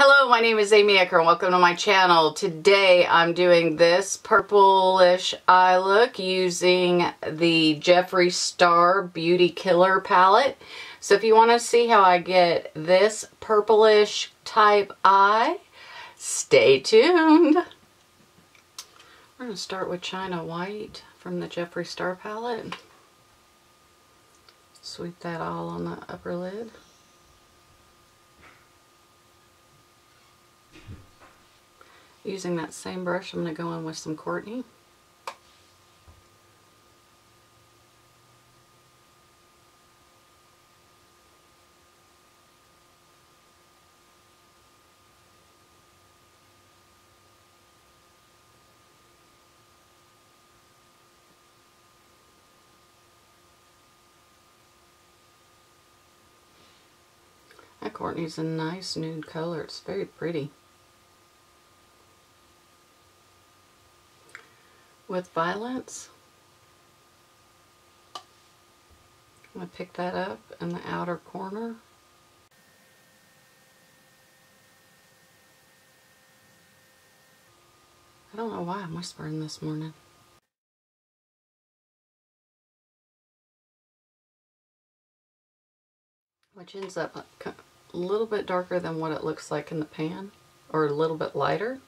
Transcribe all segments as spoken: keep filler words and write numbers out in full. Hello, my name is Amy Ecker and welcome to my channel. Today I'm doing this purplish eye look using the Jeffree Star Beauty Killer Palette. So if you want to see how I get this purplish type eye, stay tuned. We're going to start with China White from the Jeffree Star Palette. Sweep that all on the upper lid. Using that same brush, I'm going to go in with some Courtney. That Courtney's a nice nude color. It's very pretty. With Violence, I'm going to pick that up in the outer corner. I don't know why I'm whispering this morning. Which ends up a little bit darker than what it looks like in the pan, or a little bit lighter.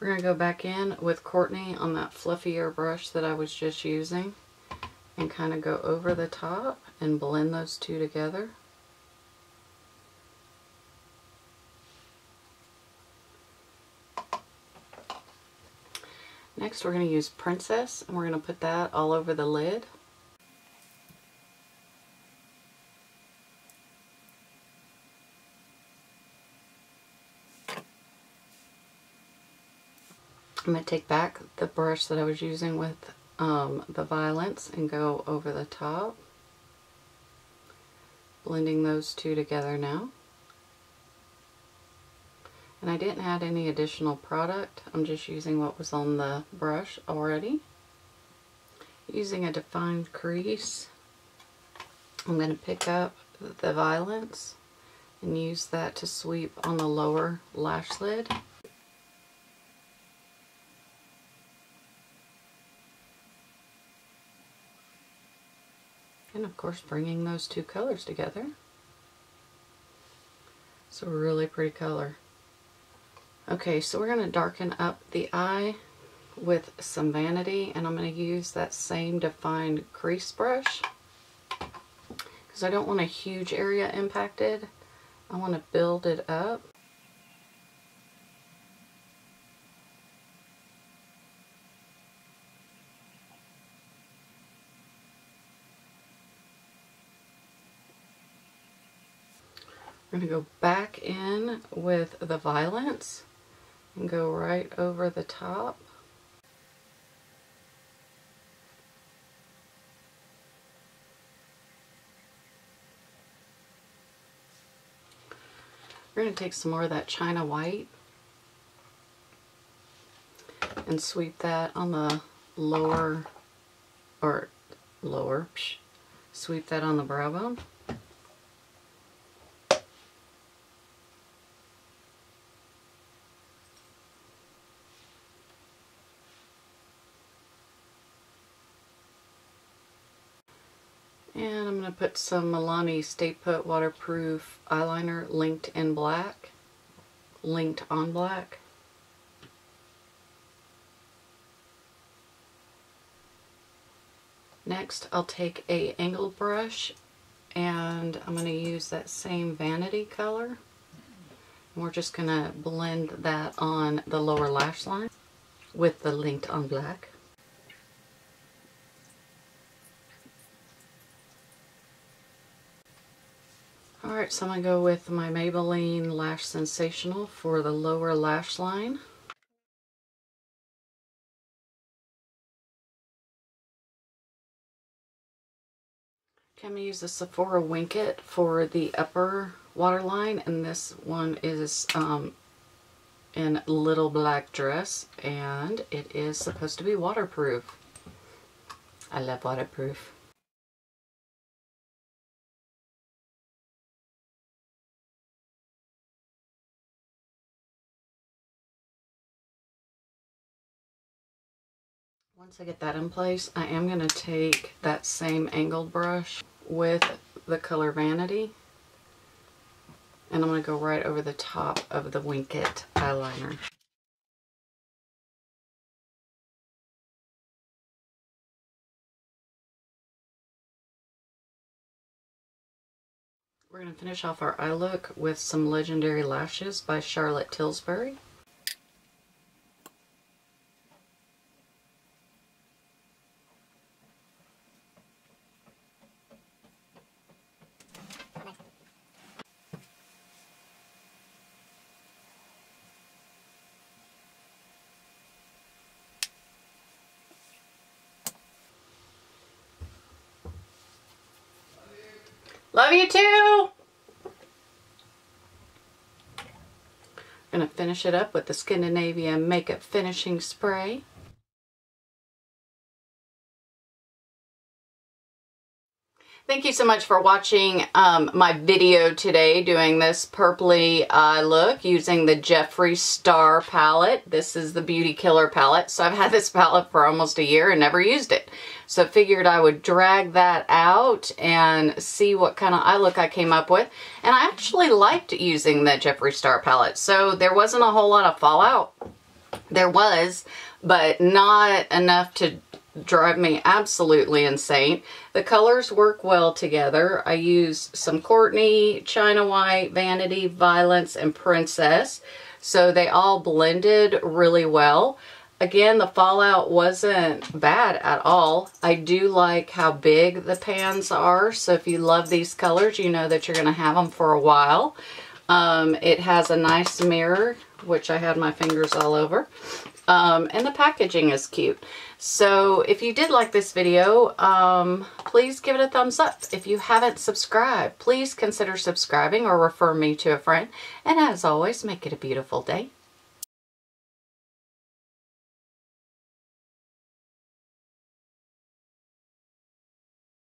We're going to go back in with Courtney on that fluffier brush that I was just using and kind of go over the top and blend those two together. Next we're going to use Princess and we're going to put that all over the lid. I'm going to take back the brush that I was using with um, the Violence and go over the top, blending those two together now. And I didn't add any additional product, I'm just using what was on the brush already. Using a defined crease, I'm going to pick up the Violence and use that to sweep on the lower lash lid. And of course bringing those two colors together. It's a really pretty color. Okay, so we're going to darken up the eye with some Vanity and I'm going to use that same defined crease brush because I don't want a huge area impacted. I want to build it up. I'm going to go back in with the Violence and go right over the top. We're going to take some more of that China White and sweep that on the lower, or lower, psh, sweep that on the brow bone. And I'm going to put some Milani Stay Put Waterproof Eyeliner Linked in Black, Linked on Black. Next, I'll take a angled brush and I'm going to use that same Vanity color. And we're just going to blend that on the lower lash line with the Linked on Black. Alright, so I'm going to go with my Maybelline Lash Sensational for the lower lash line. Okay, I'm going to use the Sephora Wink It for the upper waterline, and this one is um, in Little Black Dress, and it is supposed to be waterproof. I love waterproof. Once I get that in place, I am going to take that same angled brush with the color Vanity, and I'm going to go right over the top of the Wink It eyeliner. We're going to finish off our eye look with some Legendary Lashes by Charlotte Tilbury. Love you too! I'm going to finish it up with the Scandinavian Makeup Finishing Spray. Thank you so much for watching um, my video today doing this purpley eye look using the Jeffree Star palette. This is the Beauty Killer palette. So I've had this palette for almost a year and never used it. So I figured I would drag that out and see what kind of eye look I came up with. And I actually liked using the Jeffree Star palette. So there wasn't a whole lot of fallout. There was, but not enough to drive me absolutely insane. The colors work well together. I use some Courtney, China White, Vanity, Violence, and Princess. So they all blended really well. Again, the fallout wasn't bad at all. I do like how big the pans are. So if you love these colors, you know that you're going to have them for a while. Um, it has a nice mirror, which I had my fingers all over. Um, and the packaging is cute. So if you did like this video, um, please give it a thumbs up. If you haven't subscribed, please consider subscribing or refer me to a friend. And as always, make it a beautiful day.